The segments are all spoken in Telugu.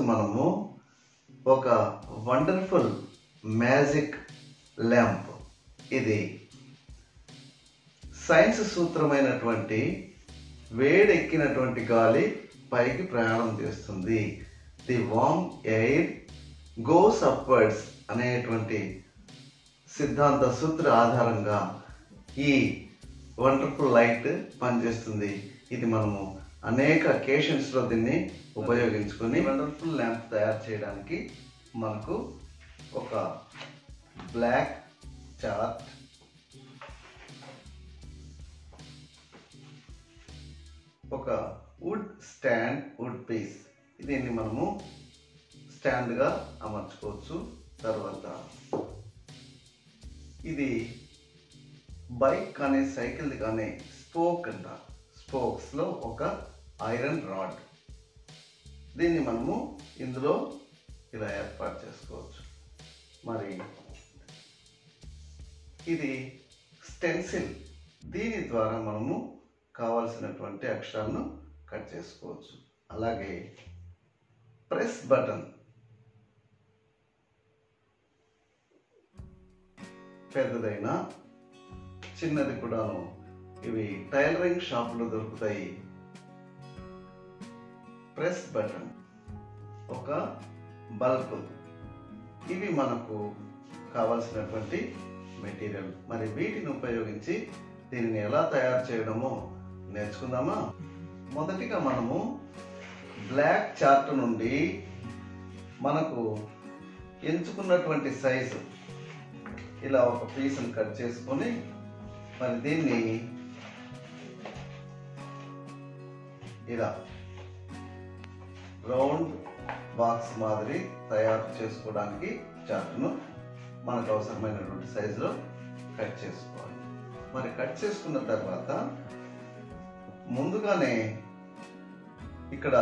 ఈరోజు మనము ఒక వండర్ఫుల్ మ్యాజిక్ ల్యాంప్, ఇది సైన్స్ సూత్రమైనటువంటి వేడెక్కినటువంటి గాలి పైకి ప్రయాణం చేస్తుంది. The warm air goes upwards అనేటువంటి సిద్ధాంత సూత్ర ఆధారంగా ఈ వండర్ఫుల్ లైట్ పనిచేస్తుంది. ఇది మనము అనేక అకేషన్స్లో దీన్ని ఉపయోగించుకొని వండర్ఫుల్ ల్యాంప్ తయారు చేయడానికి మనకు ఒక బ్లాక్ చార్ట్, ఒక వుడ్ స్టాండ్, వుడ్ పీస్, దీన్ని మనము స్టాండ్గా అమర్చుకోవచ్చు. తర్వాత ఇది బైక్ కానీ సైకిల్ది కానీ స్పోక్ అంటారు. స్పోక్స్లో ఒక ఐరన్ రాడ్, దీన్ని మనము ఇందులో ఇలా ఏర్పాటు చేసుకోవచ్చు. మరి ఇది స్టెన్సిల్, దీని ద్వారా మనము కావాల్సినటువంటి అక్షరాలను కట్ చేసుకోవచ్చు. అలాగే ప్రెస్ బటన్, పెద్దదైన చిన్నది కూడాను ఇవి టైలరింగ్ షాపులో దొరుకుతాయి. ప్రెస్ బటన్, ఒక బల్బ్, ఇవి మనకు కావాల్సినటువంటి మెటీరియల్. మరి వీటిని ఉపయోగించి దీనిని ఎలా తయారు చేయడమో నేర్చుకుందామా? మొదటిగా మనము బ్లాక్ చార్ట్ నుండి మనకు ఎంచుకున్నటువంటి సైజు ఇలా ఒక పీస్ని కట్ చేసుకొని మరి దీన్ని ఇలా రౌండ్ బాక్స్ మాదిరి తయారు చేసుకోవడానికి చార్ట్ను మనకు అవసరమైనటువంటి సైజులో కట్ చేసుకోవాలి. మరి కట్ చేసుకున్న తర్వాత ముందుగానే ఇక్కడ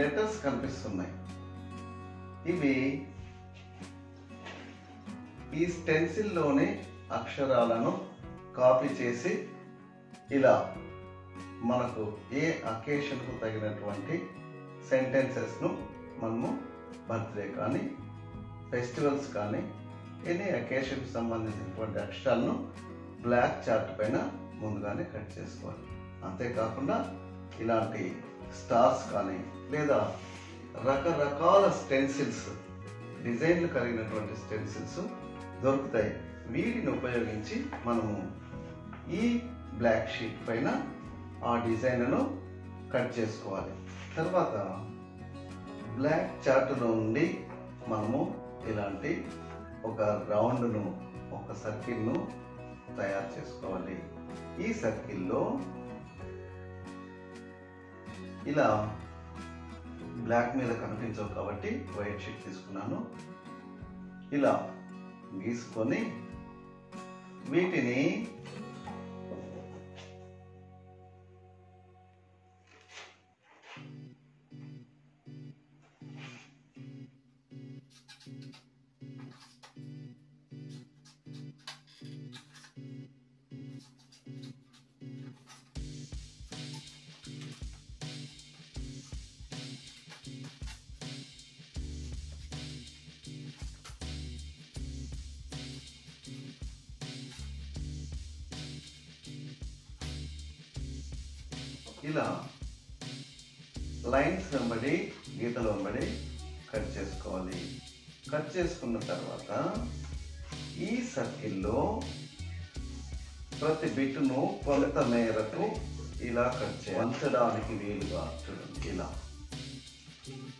లెటర్స్ కనిపిస్తున్నాయి. ఇవి ఈ స్టెన్సిల్లోని అక్షరాలను కాపీ చేసి ఇలా మనకు ఏ అకేషన్కు తగినటువంటి సెంటెన్సెస్ను మనము బర్త్డే కానీ ఫెస్టివల్స్ కానీ ఎనీ అకేషన్కి సంబంధించినటువంటి అక్షరాలను బ్లాక్ చార్ట్ పైన ముందుగానే కట్ చేసుకోవాలి. అంతేకాకుండా ఇలాంటి స్టార్స్ కానీ లేదా రకరకాల స్టెన్సిల్స్, డిజైన్లు కలిగినటువంటి స్టెన్సిల్స్ దొరుకుతాయి. వీటిని ఉపయోగించి మనము ఈ బ్లాక్ షీట్ పైన ఆ డిజైన్లను కట్ చేసుకోవాలి. తర్వాత బ్లాక్ చార్ట్లో నుండి మనము ఇలాంటి ఒక రౌండ్ను, ఒక సర్కిల్ను తయారు చేసుకోవాలి. ఈ సర్కిల్లో ఇలా బ్లాక్ మీద కనిపించవు కాబట్టి వైట్ షీట్ తీసుకున్నాను. ఇలా గీసుకొని వీటిని ఇలా లైన్స్ వెంబడి, గీతలు వెంబడి కట్ చేసుకోవాలి. కట్ చేసుకున్న తర్వాత ఈ సర్కిల్లో ప్రతి బిట్ను కొంత మేరకు ఇలా కట్ చేయాలి, వంచడానికి వీలుగా. చూడండి ఇలా,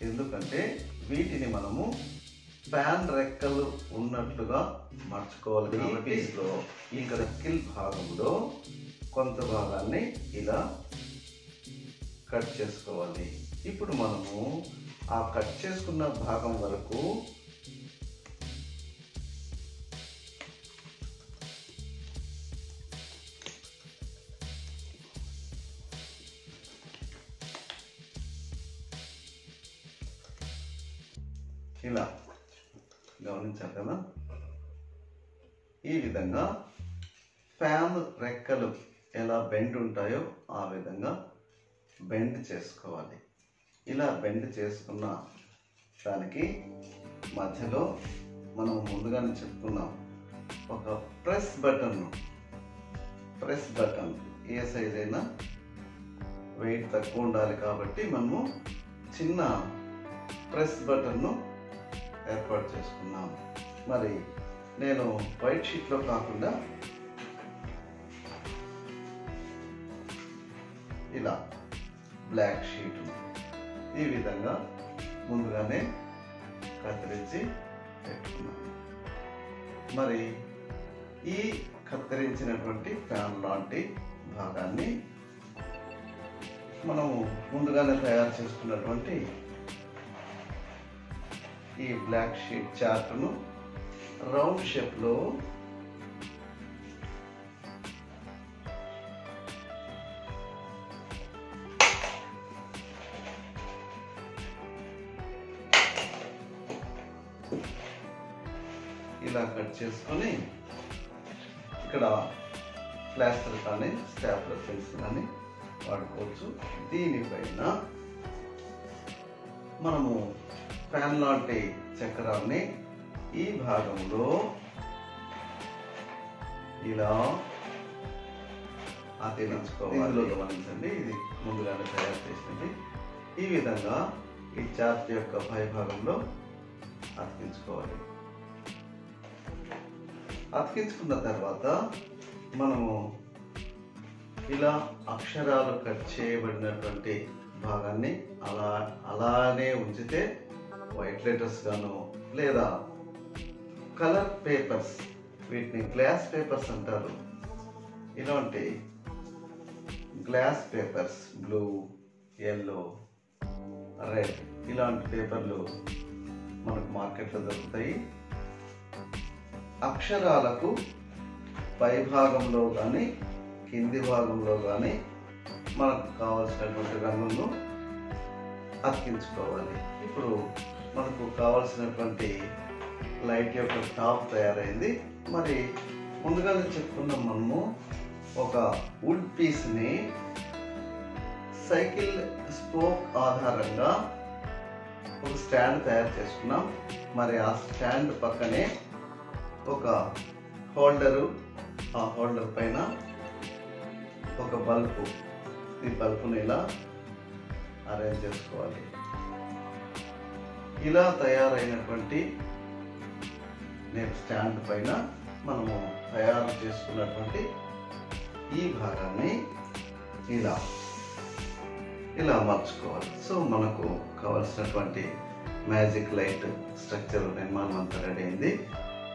ఎందుకంటే వీటిని మనము ప్యాన్ రెక్కలు ఉన్నట్లుగా మర్చుకోవాలి. ఈ పీస్లో, ఈ సర్కిల్ భాగంలో కొంత భాగాన్ని ఇలా కట్ చేసుకోవాలి. ఇప్పుడు మనము ఆ కట్ చేసుకున్న భాగం వరకు ఇలా గమనించాలి కదా, ఈ విధంగా ఫ్యాన్ రెక్కలు ఎలా బెండ్ ఉంటాయో ఆ విధంగా బెండ్ చేసుకోవాలి. ఇలా బెండ్ చేసుకున్న దానికి మధ్యలో మనం ముందుగానే చెప్పుకున్నాం ఒక ప్రెస్ బటన్ ఏ సైజ్ అయినా వెయిట్ తక్కువ ఉండాలి కాబట్టి మనము చిన్న ప్రెస్ బటన్ను ఏర్పాటు చేసుకున్నాం. మరి నేను వైట్ షీట్లో కాకుండా ఇలా బ్లాక్ షీట్ ఈ విధంగా ముందుగానే కత్తిరించి పెట్టుకున్నాను. మరి ఈ కత్తిరించినటువంటి ఫ్యాన్ లాంటి భాగాన్ని మనము ముందుగానే తయారు చేసుకున్నటువంటి ఈ బ్లాక్ షీట్ చార్ట్ను రౌండ్ షేప్లో ఇలా కట్ చేసుకొని ఇక్కడ ప్లాస్టర్ కానీ స్టాప్లర్ పెన్సిల్ కానీ వాడుకోవచ్చు. దీనిపైన మనము ఫ్యాన్ లాంటి చక్రాన్ని ఈ భాగంలో ఇలా అతికించుకోవాలి. గమనించండి, ఇది ముందుగానే తయారు చేసింది. ఈ విధంగా ఈ చార్ట్ యొక్క పైభాగంలో అతికించుకోవాలి. అతికించుకున్న తర్వాత మనము ఇలా అక్షరాలు కట్ చేయబడినటువంటి భాగాన్ని అలానే ఉంచితే వైట్ లెటర్స్ గాను లేదా కలర్ పేపర్స్, వీటిని గ్లాస్ పేపర్స్ అంటారు. ఇలాంటి glass papers blue, yellow, red ఇలాంటి పేపర్లు మనకు మార్కెట్లో దొరుకుతాయి. అక్షరాలకు పైభాగంలో కానీ కింది భాగంలో కానీ మనకు కావాల్సినటువంటి రంగులను అతికించుకోవాలి. ఇప్పుడు మనకు కావాల్సినటువంటి లైట్ యొక్క టాప్ తయారైంది. మరి ముందుగానే చెప్పుకున్నాం, మనము ఒక వుడ్ పీస్ని సైకిల్ స్పోక్ ఆధారంగా ఒక స్టాండ్ తయారు చేసుకున్నాం. మరి ఆ స్టాండ్ పక్కనే ఒక హోల్డరు, ఆ హోల్డర్ పైన ఒక బల్బు. ఈ బల్బును ఇలా అరేంజ్ చేసుకోవాలి. ఇలా తయారైనటువంటి నేను స్టాండ్ పైన మనము తయారు చేసుకున్నటువంటి ఈ భాగాన్ని ఇలా ఇలా మార్చుకోవాలి. సో మనకు కావలసినటువంటి మ్యాజిక్ లైట్ స్ట్రక్చర్ నిర్మాణం అంతా రెడీ అయింది.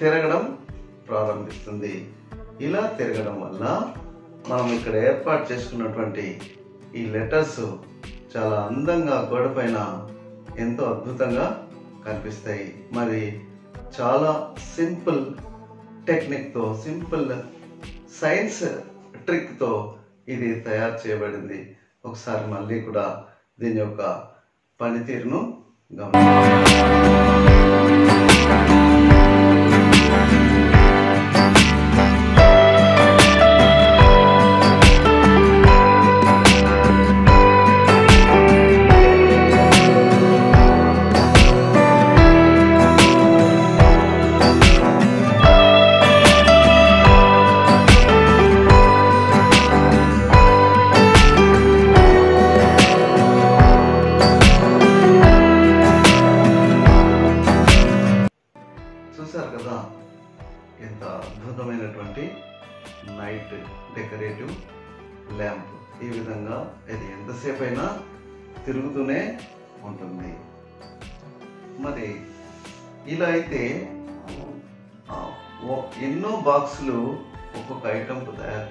తిరగడం ప్రారంభిస్తుంది. ఇలా తిరగడం వల్ల మనం ఇక్కడ ఏర్పాటు చేసుకున్నటువంటి ఈ లెటర్స్ చాలా అందంగా గోడ పైన ఎంతో అద్భుతంగా కనిపిస్తాయి. మరి చాలా సింపుల్ టెక్నిక్తో, సింపుల్ సైన్స్ ట్రిక్తో ఇది తయారు చేయబడింది. ఒకసారి మళ్ళీ కూడా దీని యొక్క పనితీరును గమనించండి. ఎంత అద్భుతమైనటువంటి నైట్ డెకరేటివ్ ల్యాంప్. ఈ విధంగా ఇది ఎంతసేపు అయినా తిరుగుతూనే ఉంటుంది. మరి ఇలా అయితే ఎన్నో బాక్సులు ఒక్కొక్క ఐటమ్కు తయారు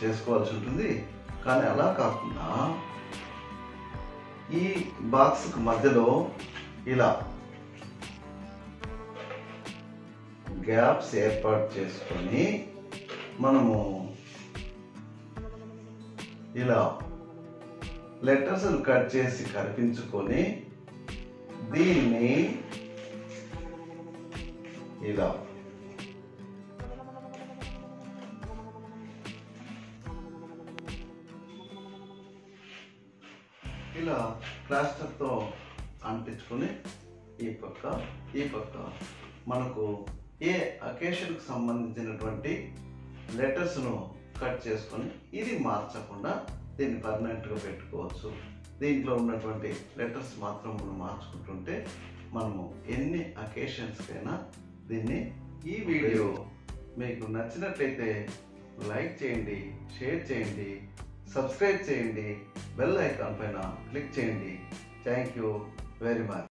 చేసుకోవాల్సి ఉంటుంది. కానీ అలా కాకుండా ఈ బాక్స్ మధ్యలో ఇలా గ్యాప్స్ ఏర్పాటు చేసుకొని మనము ఇలా లెటర్స్ కట్ చేసి కనిపించుకొని దీన్ని ఇలా ఇలా ప్లాస్టర్తో అంటించుకొని ఈ పక్క మనకు ఏ అకేషన్కు సంబంధించినటువంటి లెటర్స్ను కట్ చేసుకొని ఇది మార్చకుండా దీన్ని పర్మనెంట్గా పెట్టుకోవచ్చు. దీంట్లో ఉన్నటువంటి లెటర్స్ మాత్రం మనం మార్చుకుంటుంటే మనము ఎన్ని అకేషన్స్కైనా దీన్ని. ఈ వీడియో మీకు నచ్చినట్లయితే లైక్ చేయండి, షేర్ చేయండి, సబ్స్క్రైబ్ చేయండి, బెల్ ఐకాన్ పైన క్లిక్ చేయండి. Thank you very much.